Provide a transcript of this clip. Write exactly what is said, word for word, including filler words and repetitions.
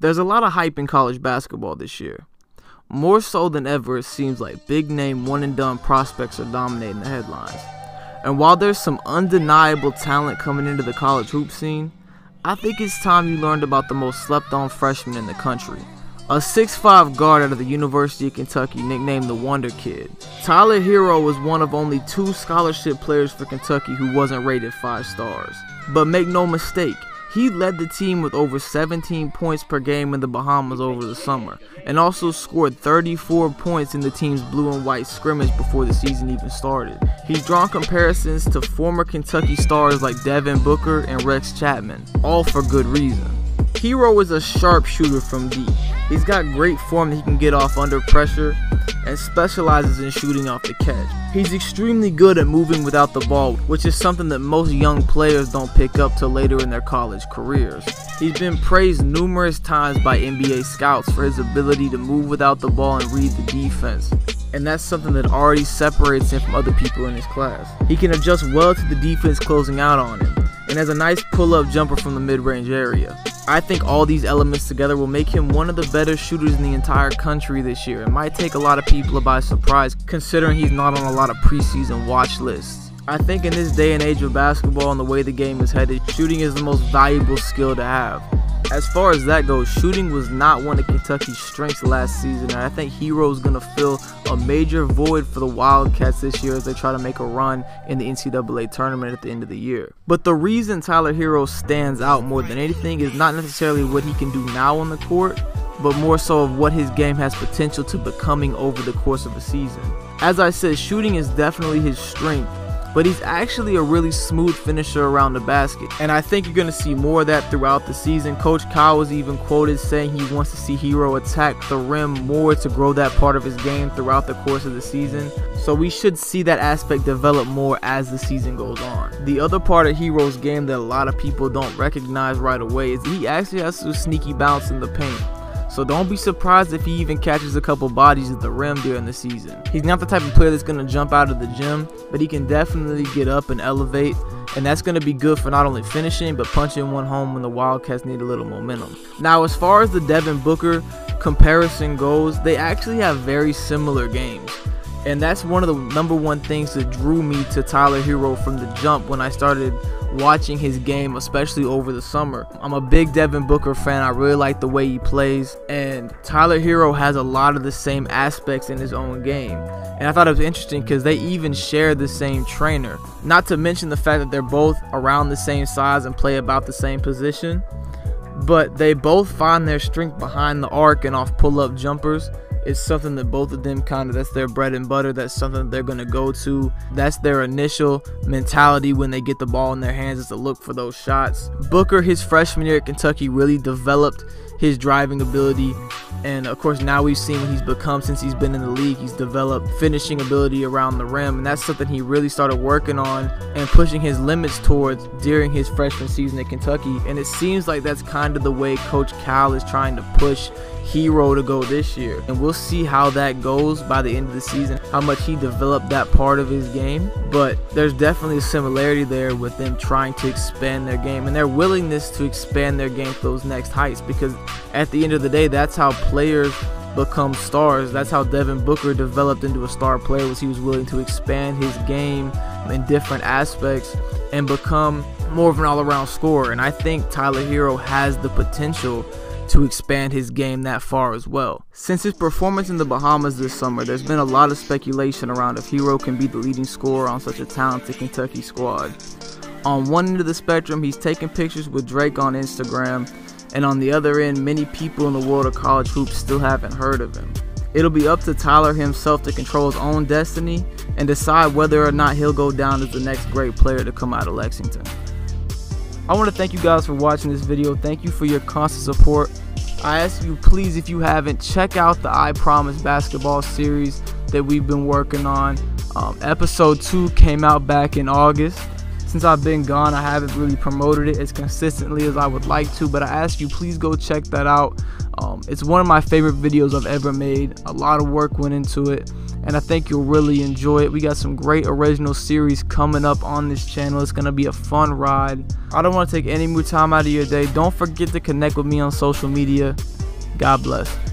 There's a lot of hype in college basketball this year. More so than ever, it seems like big-name one-and-done prospects are dominating the headlines. And while there's some undeniable talent coming into the college hoop scene, I think it's time you learned about the most slept-on freshman in the country. A six five guard out of the University of Kentucky nicknamed the Wonder Kid. Tyler Herro was one of only two scholarship players for Kentucky who wasn't rated five stars. But make no mistake, he led the team with over seventeen points per game in the Bahamas over the summer, and also scored thirty-four points in the team's blue and white scrimmage before the season even started. He's drawn comparisons to former Kentucky stars like Devin Booker and Rex Chapman, all for good reason. Herro is a sharp shooter from deep. He's got great form that he can get off under pressure and specializes in shooting off the catch. He's extremely good at moving without the ball, which is something that most young players don't pick up till later in their college careers. He's been praised numerous times by N B A scouts for his ability to move without the ball and read the defense, and that's something that already separates him from other people in his class. He can adjust well to the defense closing out on him, and has a nice pull-up jumper from the mid-range area. I think all these elements together will make him one of the better shooters in the entire country this year. It might take a lot of people by surprise considering he's not on a lot of preseason watch lists. I think in this day and age of basketball and the way the game is headed, shooting is the most valuable skill to have. As far as that goes, shooting was not one of Kentucky's strengths last season, and I think Herro's going to fill a major void for the Wildcats this year as they try to make a run in the N C double A tournament at the end of the year. But the reason Tyler Herro stands out more than anything is not necessarily what he can do now on the court, but more so of what his game has potential to becoming over the course of a season. As I said, shooting is definitely his strength, but he's actually a really smooth finisher around the basket, and I think you're going to see more of that throughout the season. Coach Cal was even quoted saying he wants to see Herro attack the rim more to grow that part of his game throughout the course of the season, so we should see that aspect develop more as the season goes on. The other part of Herro's game that a lot of people don't recognize right away is he actually has some sneaky bounce in the paint. So don't be surprised if he even catches a couple bodies at the rim during the season. He's not the type of player that's going to jump out of the gym, but he can definitely get up and elevate, and that's going to be good for not only finishing, but punching one home when the Wildcats need a little momentum. Now, as far as the Devin Booker comparison goes, they actually have very similar games. And that's one of the number one things that drew me to Tyler Herro from the jump when I started watching his game, especially over the summer. I'm a big Devin Booker fan. I really like the way he plays. And Tyler Herro has a lot of the same aspects in his own game. And I thought it was interesting because they even share the same trainer. Not to mention the fact that they're both around the same size and play about the same position. But they both find their strength behind the arc and off pull-up jumpers. It's something that both of them kind of, that's their bread and butter. That's something that they're going to go to. That's their initial mentality when they get the ball in their hands, is to look for those shots. Booker, his freshman year at Kentucky, really developed his driving ability. And of course, now we've seen what he's become since he's been in the league. He's developed finishing ability around the rim, and that's something he really started working on and pushing his limits towards during his freshman season at Kentucky. And it seems like that's kind of the way Coach Cal is trying to push Herro to go this year. And we'll see how that goes by the end of the season, how much he developed that part of his game. But there's definitely a similarity there with them trying to expand their game and their willingness to expand their game to those next heights, because at the end of the day, that's how players become stars. That's how Devin Booker developed into a star player, was he was willing to expand his game in different aspects and become more of an all-around scorer. And I think Tyler Herro has the potential to expand his game that far as well. Since his performance in the Bahamas this summer, there's been a lot of speculation around if Herro can be the leading scorer on such a talented Kentucky squad. On one end of the spectrum, he's taking pictures with Drake on Instagram, and on the other end, many people in the world of college hoops still haven't heard of him. It'll be up to Tyler himself to control his own destiny and decide whether or not he'll go down as the next great player to come out of Lexington. I want to thank you guys for watching this video. Thank you for your constant support. I ask you, please, if you haven't, check out the I Promise basketball series that we've been working on. Um, episode two came out back in August. Since I've been gone, I haven't really promoted it as consistently as I would like to, but I ask you, please go check that out. Um, it's one of my favorite videos I've ever made. A lot of work went into it, and I think you'll really enjoy it. We got some great original series coming up on this channel. It's going to be a fun ride. I don't want to take any more time out of your day. Don't forget to connect with me on social media. God bless.